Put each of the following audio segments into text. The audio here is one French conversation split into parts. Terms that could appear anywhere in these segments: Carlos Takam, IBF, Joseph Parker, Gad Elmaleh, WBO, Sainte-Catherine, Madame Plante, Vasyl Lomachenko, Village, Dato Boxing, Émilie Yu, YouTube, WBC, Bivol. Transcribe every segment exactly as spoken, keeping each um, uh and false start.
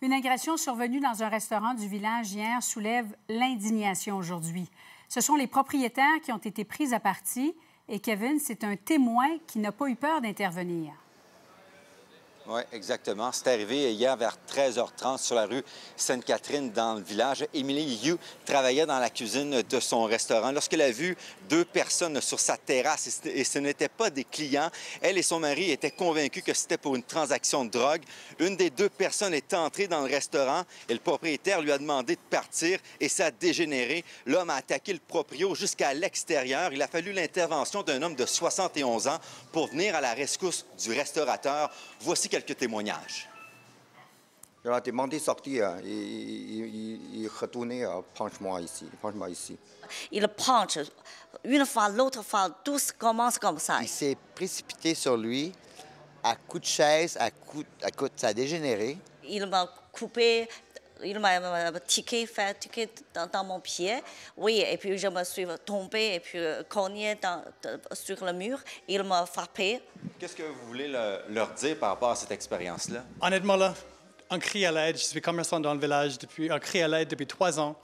Une agression survenue dans un restaurant du village hier soulève l'indignation aujourd'hui. Ce sont les propriétaires qui ont été pris à partie et Kevin, c'est un témoin qui n'a pas eu peur d'intervenir. Oui, exactement. C'est arrivé hier vers treize heures trente sur la rue Sainte-Catherine dans le village. Émilie Yu travaillait dans la cuisine de son restaurant lorsqu'elle a vu deux personnes sur sa terrasse et ce n'étaient pas des clients. Elle et son mari étaient convaincus que c'était pour une transaction de drogue. Une des deux personnes est entrée dans le restaurant et le propriétaire lui a demandé de partir et ça a dégénéré. L'homme a attaqué le proprio jusqu'à l'extérieur. Il a fallu l'intervention d'un homme de soixante et onze ans pour venir à la rescousse du restaurateur. Voici quelques témoignages. Je leur ai demandé de sortir. Ils il, il retournaient, penche-moi ici, penche-moi ici. Il penche une fois, l'autre fois, tous commencent comme ça. Il s'est précipité sur lui à coups de chaise, à coups de... Coup, ça a dégénéré. Il m'a coupé, il m'a tiqué, fait tiquer dans, dans mon pied. Oui, et puis je me suis tombée et puis cognée dans, sur le mur. Il m'a frappée. Qu'est-ce que vous voulez le, leur dire par rapport à cette expérience-là? Honnêtement, là, on crie à l'aide. Je suis commerçant dans le village. Depuis, on crie à l'aide depuis trois ans.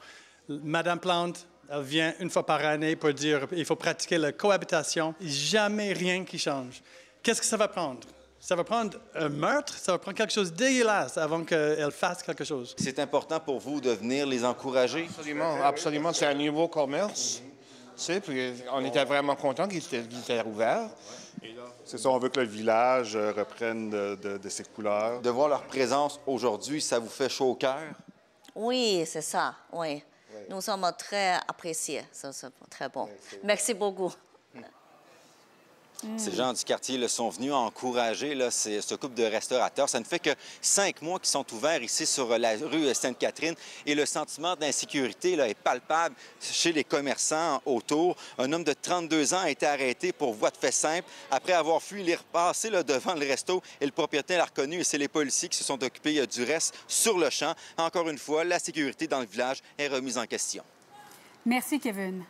Madame Plante, elle vient une fois par année pour dire qu'il faut pratiquer la cohabitation. Jamais rien qui change. Qu'est-ce que ça va prendre? Ça va prendre un meurtre, ça va prendre quelque chose de dégueulasse avant qu'elle fasse quelque chose. C'est important pour vous de venir les encourager? Absolument, absolument. C'est un nouveau commerce. C'est, puis on était vraiment contents qu'il était ouvert. C'est ça, on veut que le village reprenne de, de, de ses couleurs. De voir leur présence aujourd'hui, ça vous fait chaud au cœur? Oui, c'est ça, oui. Oui. Nous sommes très appréciés, ça c'est très bon. Oui, merci beaucoup. Mmh. Ces gens du quartier là, sont venus encourager là, ces, ce couple de restaurateurs. Ça ne fait que cinq mois qu'ils sont ouverts ici sur la rue Sainte-Catherine et le sentiment d'insécurité est palpable chez les commerçants autour. Un homme de trente-deux ans a été arrêté pour voie de fait simple. Après avoir fui, il est repassé là, devant le resto et le propriétaire l'a reconnu et c'est les policiers qui se sont occupés du reste sur le champ. Encore une fois, la sécurité dans le village est remise en question. Merci, Kevin.